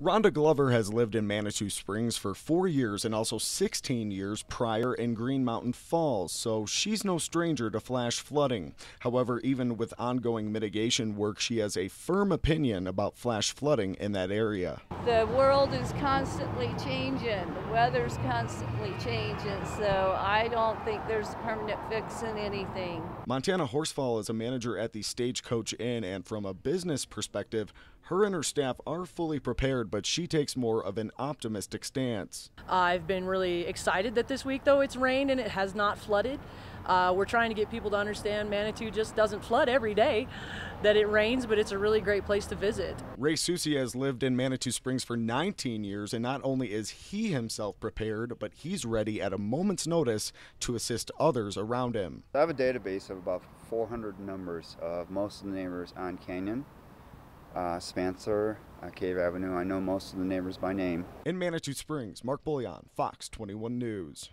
Rhonda Glover has lived in Manitou Springs for 4 years and also 16 years prior in Green Mountain Falls, so she's no stranger to flash flooding. However, even with ongoing mitigation work, she has a firm opinion about flash flooding in that area. The world is constantly changing, the weather's constantly changing, so I don't think there's a permanent fix in anything. Montana Horsefall is a manager at the Stagecoach Inn, and from a business perspective, her and her staff are fully prepared, but she takes more of an optimistic stance. I've been really excited that this week, though, it's rained and it has not flooded. We're trying to get people to understand Manitou just doesn't flood every day that it rains, but it's a really great place to visit. Ray Soucie has lived in Manitou Springs for 19 years, and not only is he himself prepared, but he's ready at a moment's notice to assist others around him. I have a database of about 400 numbers of most of the neighbors on Canyon, Spencer, Cave Avenue. I know most of the neighbors by name. In Manitou Springs, Mark Bullion, Fox 21 News.